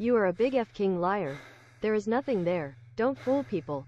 You are a big f-king liar. There is nothing there. Don't fool people.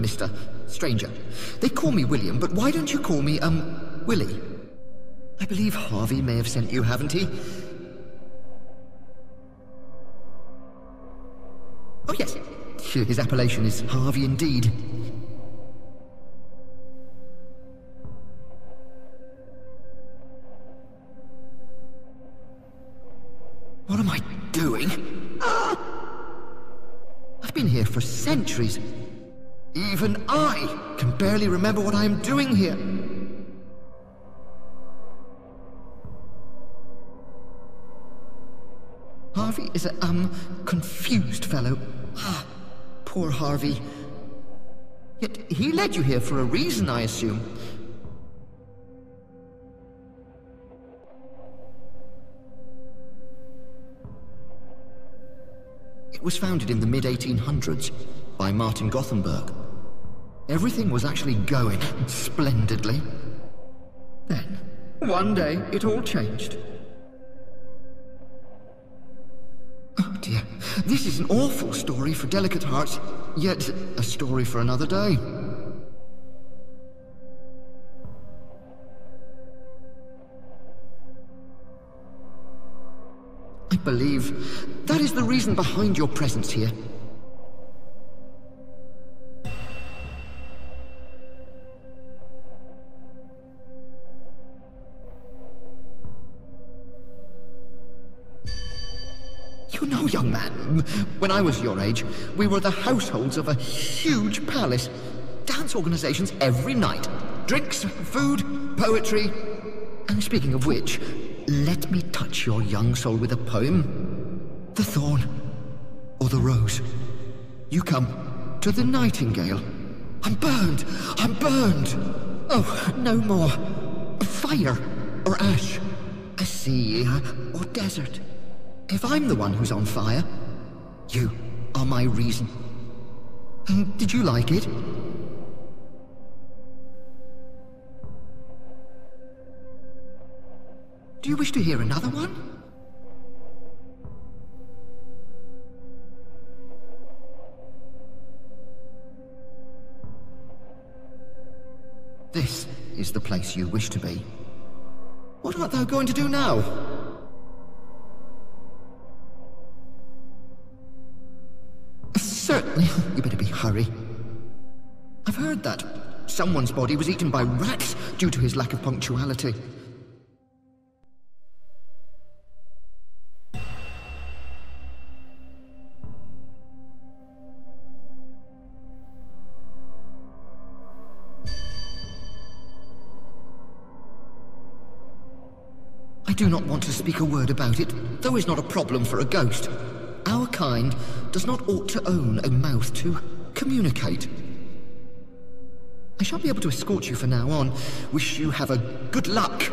Mr. Stranger. They call me William, but why don't you call me, Willy? I believe Harvey may have sent you, haven't he? Oh, yes. His appellation is Harvey indeed. What am I doing? I've been here for centuries. Even I can barely remember what I am doing here. Harvey is a, confused fellow. Ah, poor Harvey. Yet he led you here for a reason, I assume. It was founded in the mid-1800s by Martin Gothenburg. Everything was actually going splendidly. Then, one day, it all changed. Oh dear, this is an awful story for delicate hearts, yet a story for another day. I believe that is the reason behind your presence here. You know, young man, when I was your age, we were the households of a huge palace. Dance organizations every night. Drinks, food, poetry. And speaking of which, let me touch your young soul with a poem. The thorn or the rose. You come to the nightingale. I'm burned! I'm burned! Oh, no more. Fire or ash. A sea or desert. If I'm the one who's on fire, you are my reason. Did you like it? Do you wish to hear another one? This is the place you wish to be. What art thou going to do now? Certainly, you better be hurry. I've heard that someone's body was eaten by rats due to his lack of punctuality. I do not want to speak a word about it, though it's not a problem for a ghost. Our kind does not ought to own a mouth to communicate. I shall be able to escort you from now on. Wish you have a good luck.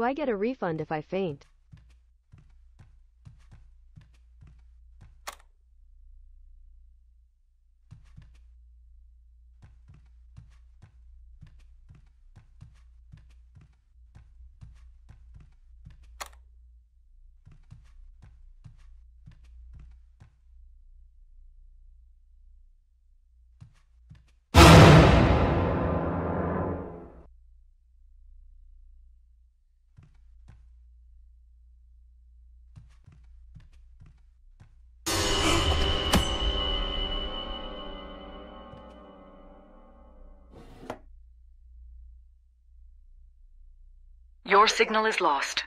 Do I get a refund if I faint? Your signal is lost.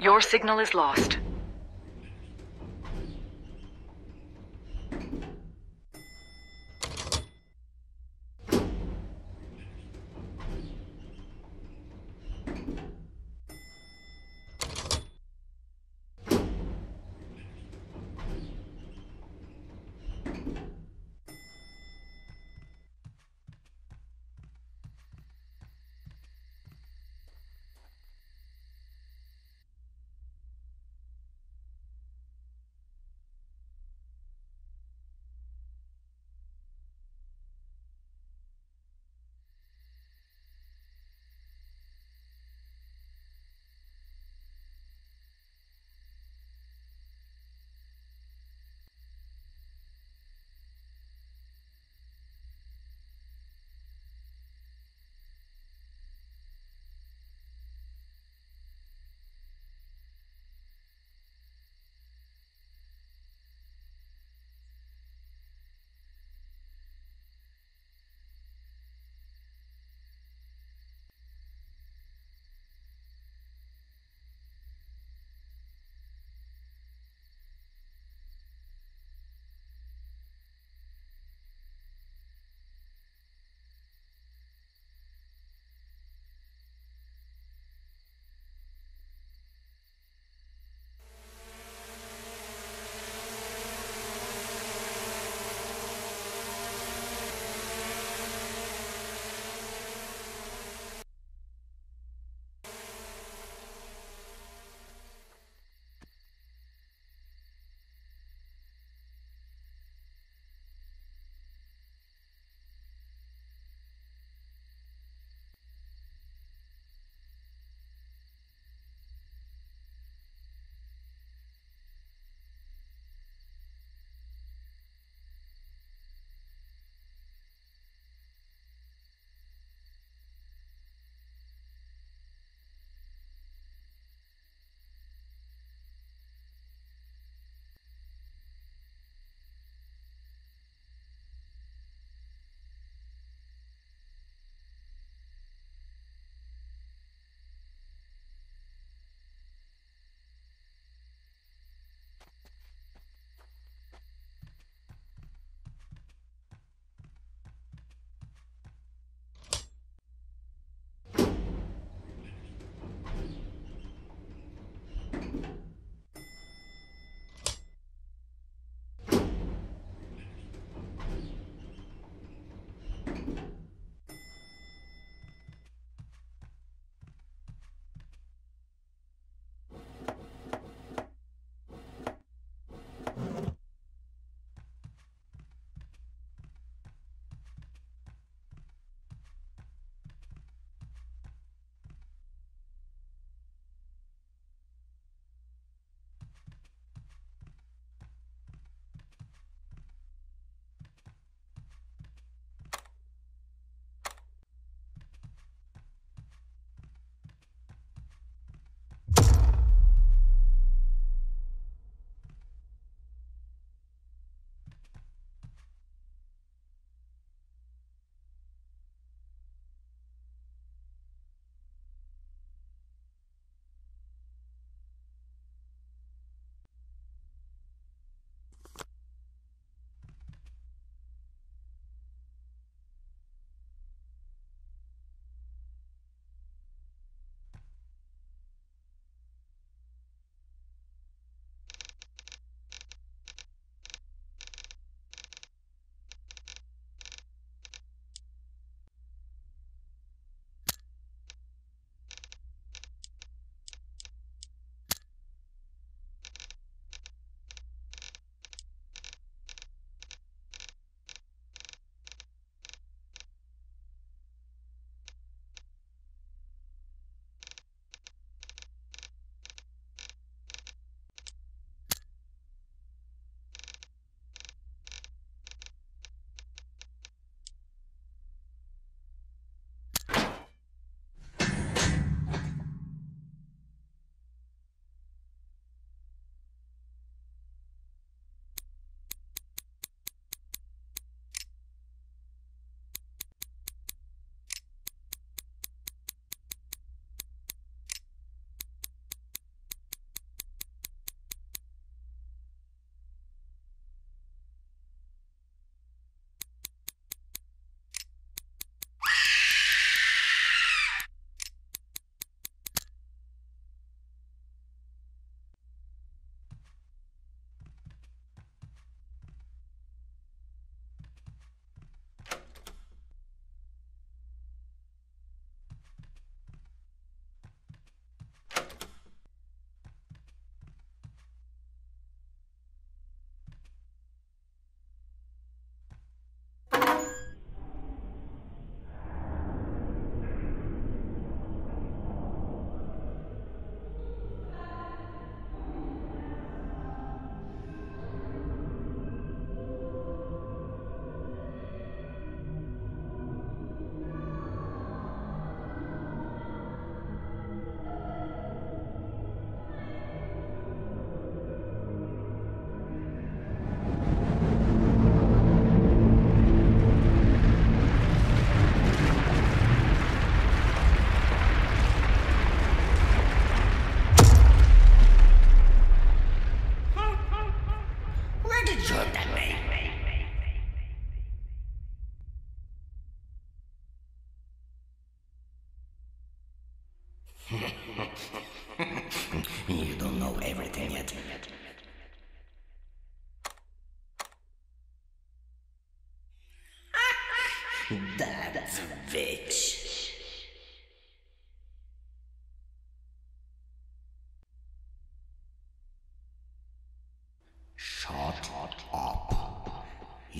Your signal is lost.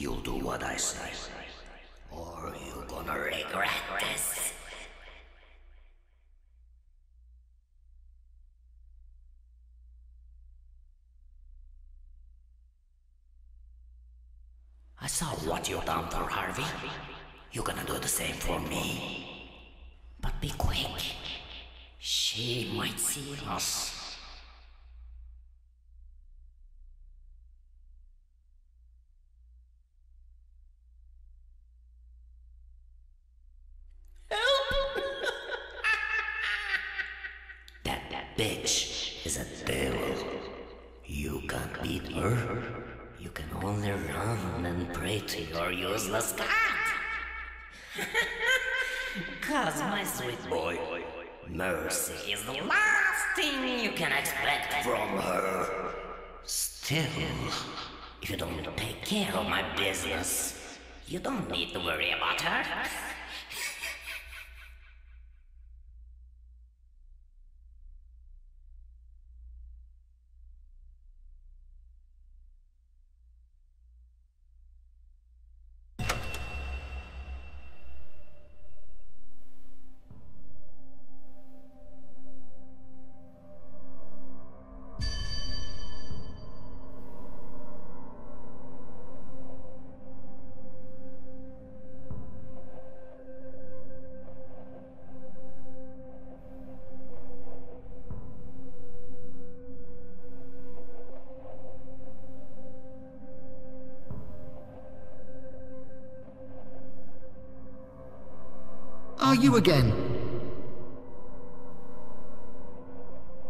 You'll do what I say, or you're gonna regret this. I saw what you done for Harvey. You're gonna do the same for me. But be quick. She might see us. Your useless cat! Cause my sweet boy, mercy is the last thing you can expect from her. Still, if you don't take care of my business, you don't need to worry about her. Are you again?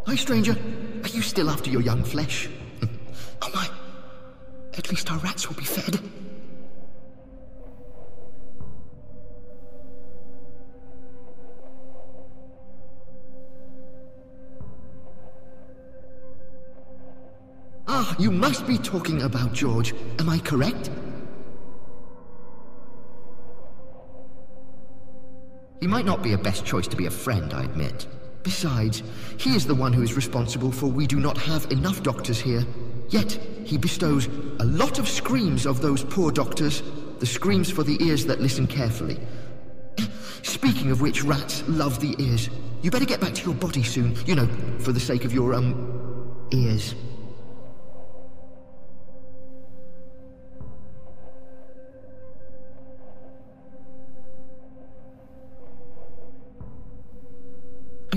Hi, stranger. Are you still after your young flesh? Oh my. At least our rats will be fed. Ah, you must be talking about George. Am I correct? He might not be a best choice to be a friend, I admit. Besides, he is the one who is responsible for we do not have enough doctors here. Yet, he bestows a lot of screams of those poor doctors, the screams for the ears that listen carefully. Speaking of which, rats love the ears. You better get back to your body soon, you know, for the sake of your, ears.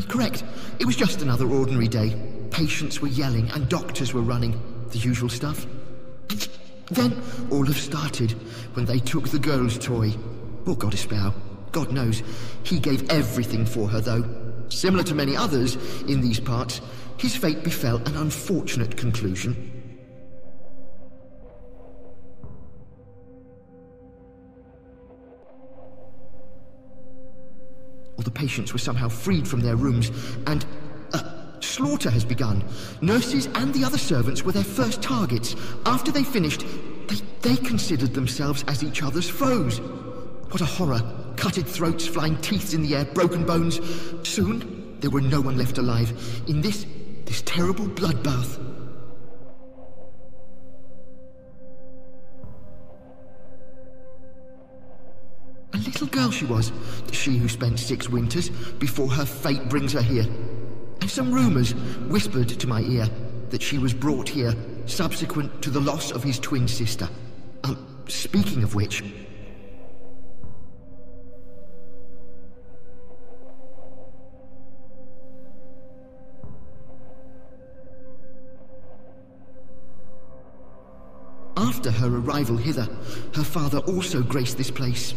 Correct. It was just another ordinary day. Patients were yelling and doctors were running. The usual stuff. Then all have started when they took the girl's toy. Poor Goddess Bow. God knows. He gave everything for her, though. Similar to many others in these parts, his fate befell an unfortunate conclusion. The patients were somehow freed from their rooms, and slaughter has begun. Nurses and the other servants were their first targets. After they finished, they considered themselves as each other's foes. What a horror. Cutted throats, flying teeth in the air, broken bones. Soon, there were no one left alive in this terrible bloodbath. A little girl she was, she who spent 6 winters before her fate brings her here. And some rumours whispered to my ear that she was brought here subsequent to the loss of his twin sister. Speaking of which... After her arrival hither, her father also graced this place.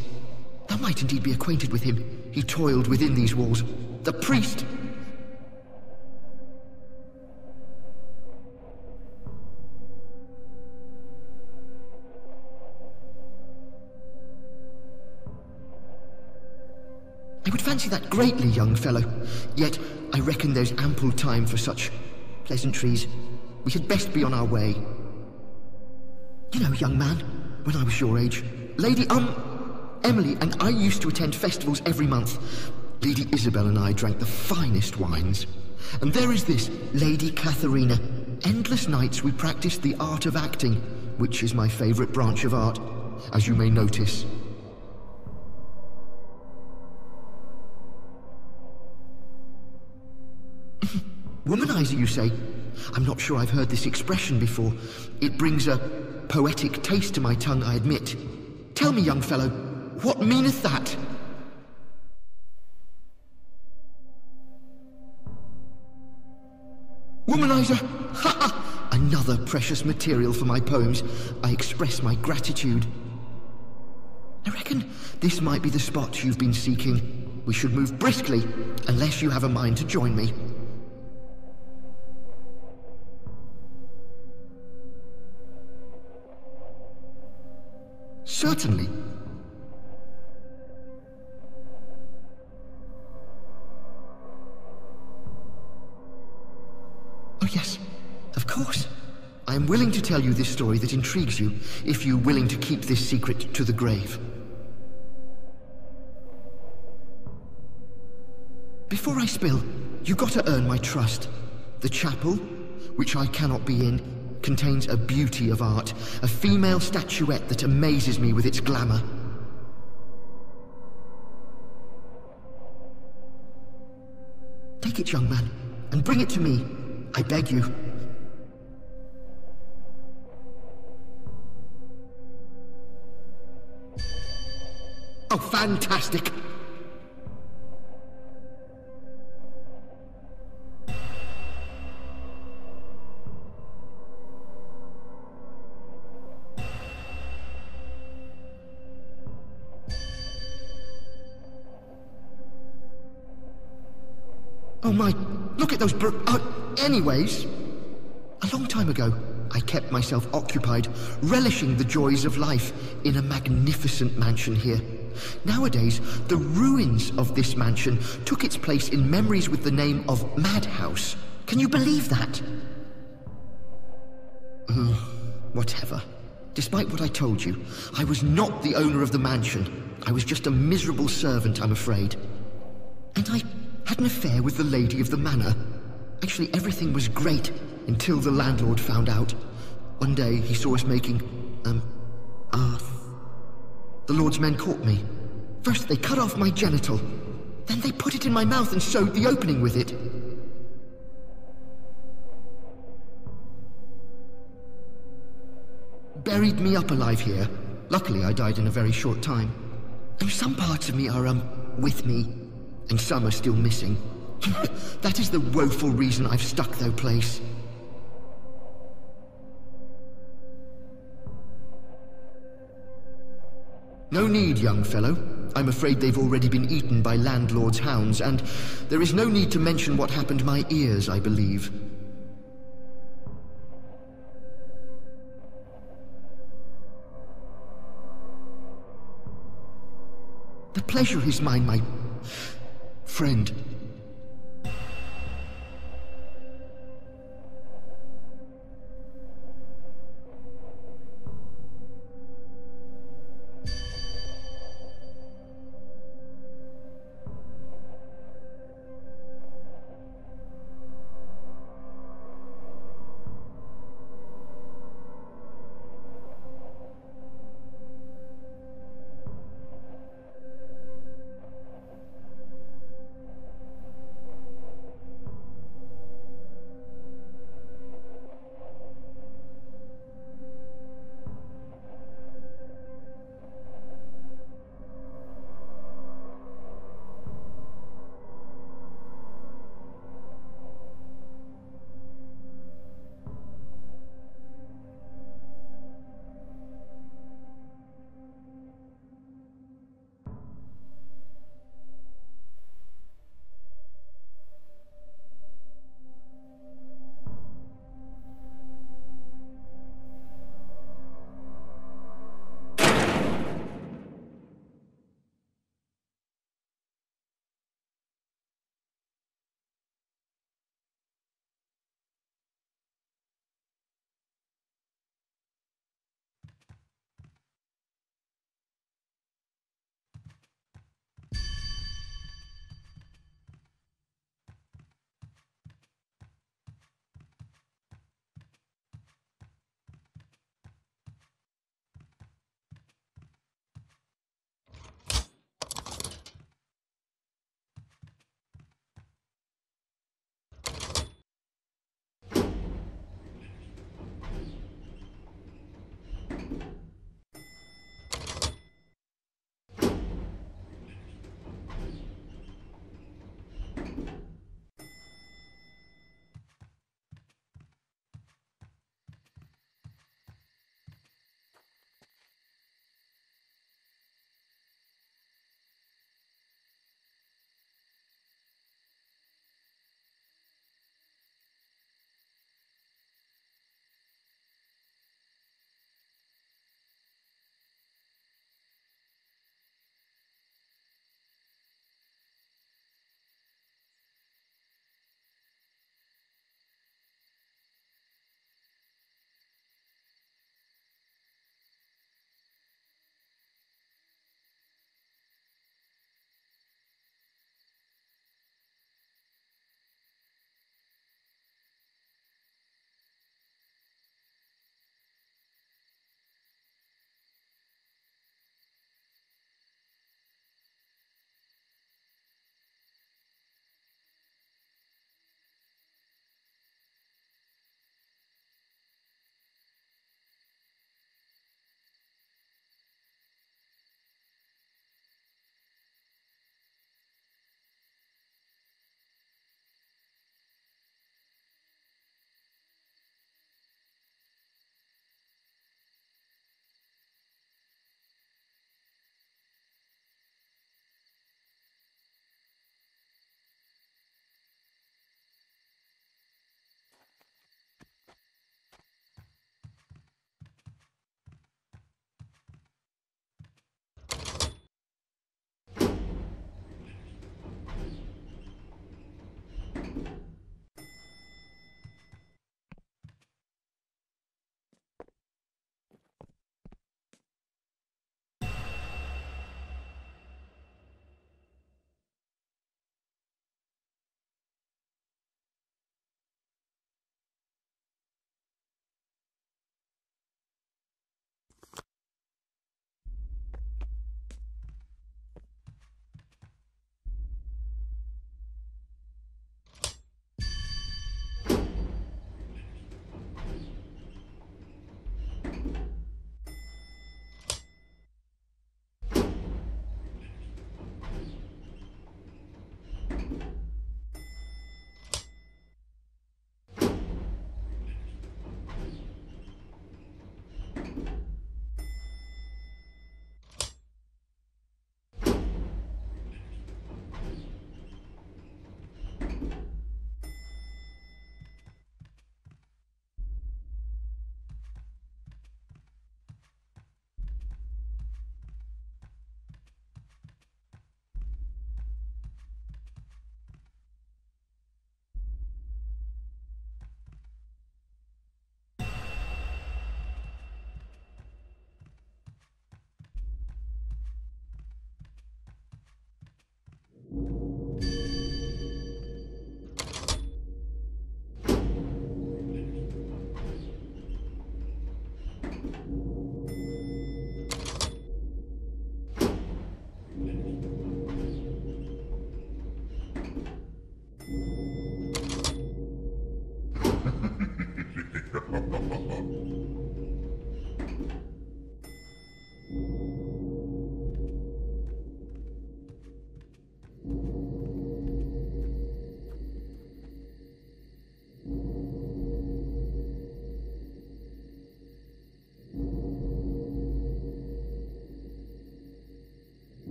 Thou might indeed be acquainted with him. He toiled within these walls. The priest! I would fancy that greatly, young fellow. Yet, I reckon there's ample time for such pleasantries. We had best be on our way. You know, young man, when I was your age, Lady Emily and I used to attend festivals every month. Lady Isabel and I drank the finest wines. And there is this, Lady Katharina. Endless nights we practiced the art of acting, which is my favourite branch of art. as you may notice. Womanizer, you say? I'm not sure I've heard this expression before. It brings a poetic taste to my tongue, I admit. Tell me, young fellow, what meaneth that? Womanizer! Ha ha! Another precious material for my poems. I express my gratitude. I reckon this might be the spot you've been seeking. We should move briskly, unless you have a mind to join me. Certainly. Oh yes, of course. I am willing to tell you this story that intrigues you, if you're willing to keep this secret to the grave. Before I spill, you got to earn my trust. The chapel, which I cannot be in, contains a beauty of art, a female statuette that amazes me with its glamour. Take it, young man, and bring it to me, I beg you. Oh, fantastic! Oh my, look at those anyways, a long time ago, I kept myself occupied, relishing the joys of life in a magnificent mansion here. Nowadays, the ruins of this mansion took its place in memories with the name of Madhouse. Can you believe that? Whatever. Despite what I told you, I was not the owner of the mansion. I was just a miserable servant, I'm afraid. And I had an affair with the lady of the manor. Actually, everything was great until the landlord found out. One day, he saw us making, the Lord's men caught me. First, they cut off my genital. Then they put it in my mouth and sewed the opening with it. Buried me up alive here. Luckily, I died in a very short time. And some parts of me are, with me. And some are still missing. That is the woeful reason I've stuck their place. No need, young fellow. I'm afraid they've already been eaten by landlord's hounds, and there is no need to mention what happened to my ears, I believe. The pleasure is mine, my friend.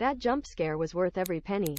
That jump scare was worth every penny.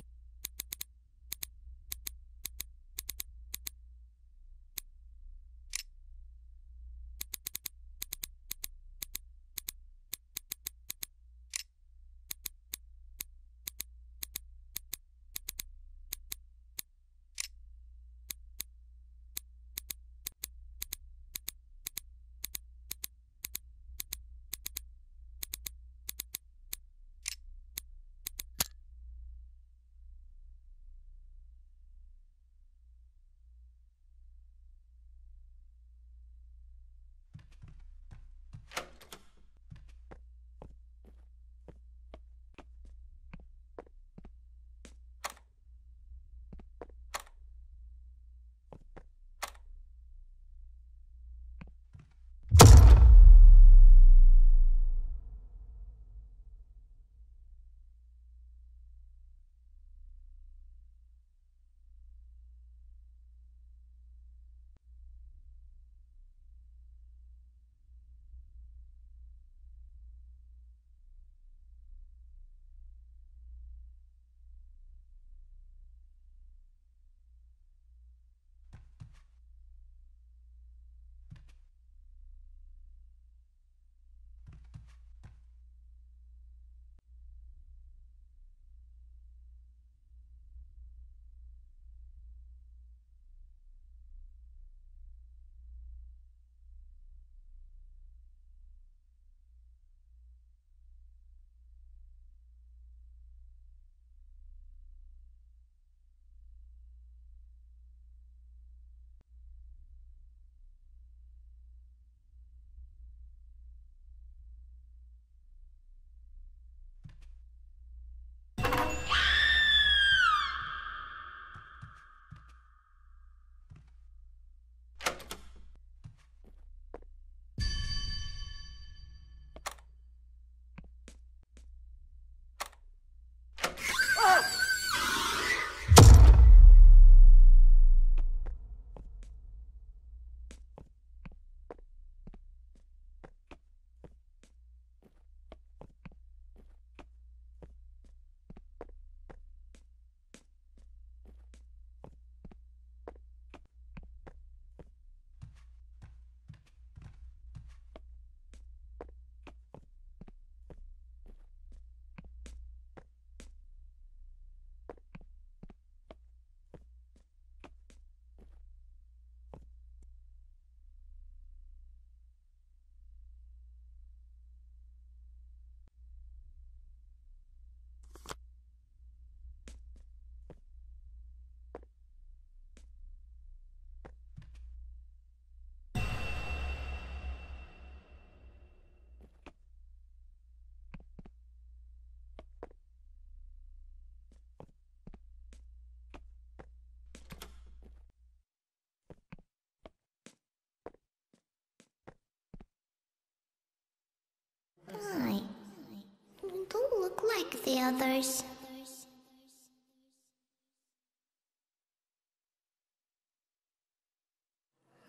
Don't look like the others.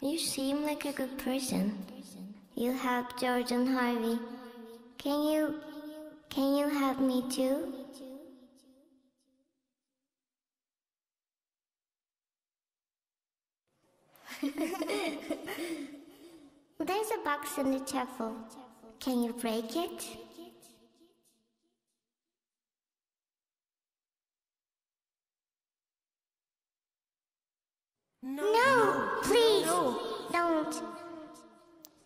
You seem like a good person. You helped George and Harvey. Can you help me too? There's a box in the chapel. Can you break it? No, please, no. Don't.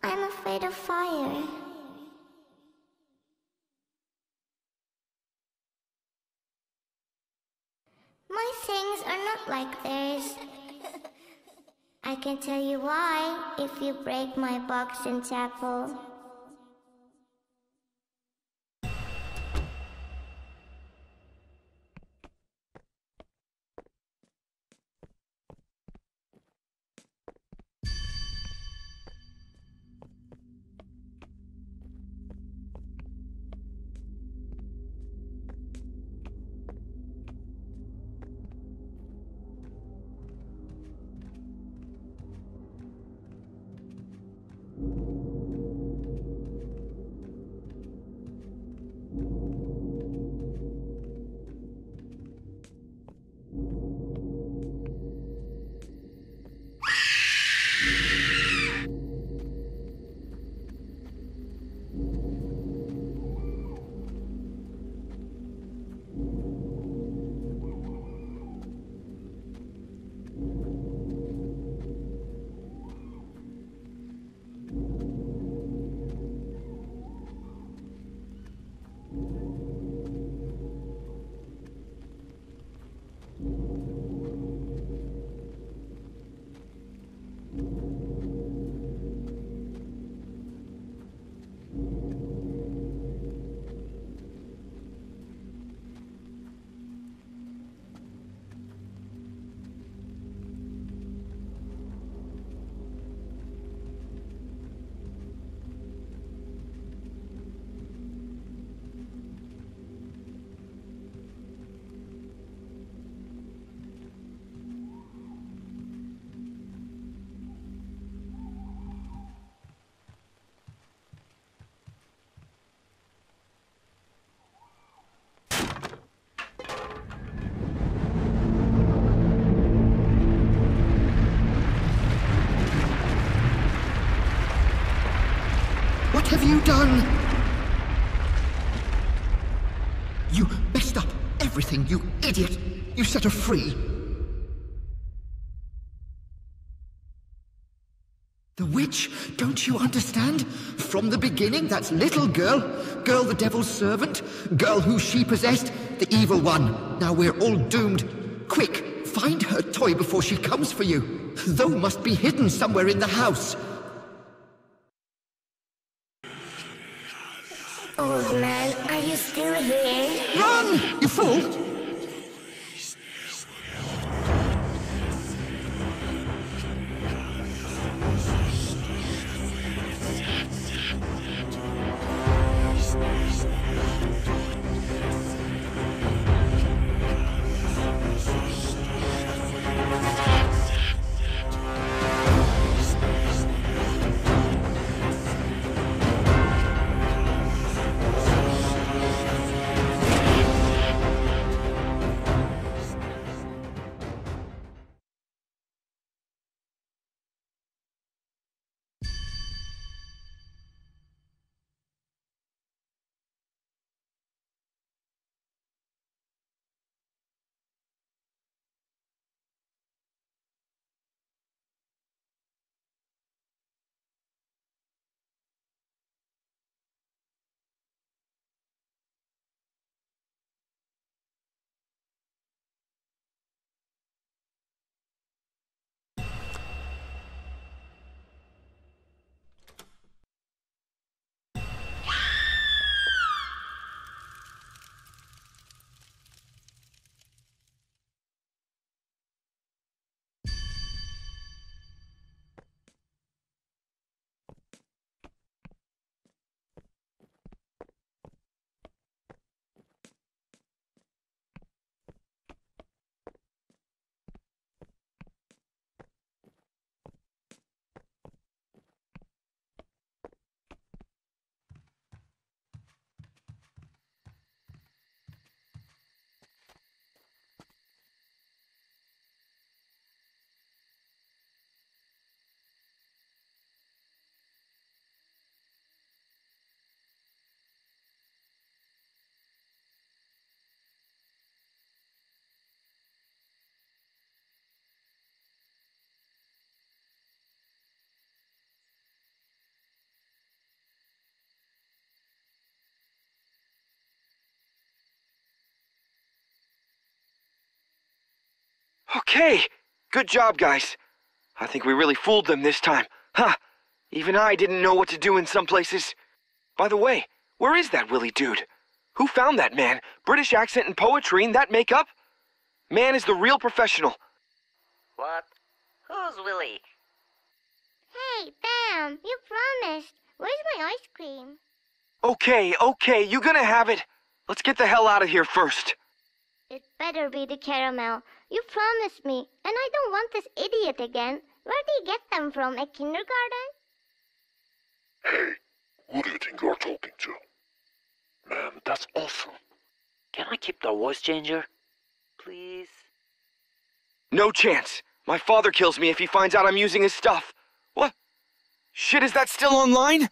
I'm afraid of fire. My things are not like theirs. I can tell you why if you break my box in chapel. you done? You messed up everything, you idiot! You set her free! The witch, don't you understand? From the beginning, that's little girl. Girl the devil's servant. Girl who she possessed, the evil one. Now we're all doomed. Quick, find her toy before she comes for you. Though must be hidden somewhere in the house. Old man, are you still here? Run, you fool! Okay, good job, guys. I think we really fooled them this time. Huh, even I didn't know what to do in some places. By the way, where is that Willy dude? Who found that man? British accent and poetry and that makeup? Man is the real professional. What? Who's Willy? Hey, Pam, you promised. Where's my ice cream? Okay, you gonna have it. Let's get the hell out of here first. It better be the caramel. You promised me, and I don't want this idiot again. Where do you get them from, at kindergarten? Hey, who do you think you're talking to? Man, that's awful. Can I keep the voice changer? Please? No chance. My father kills me if he finds out I'm using his stuff. What? Shit, is that still online?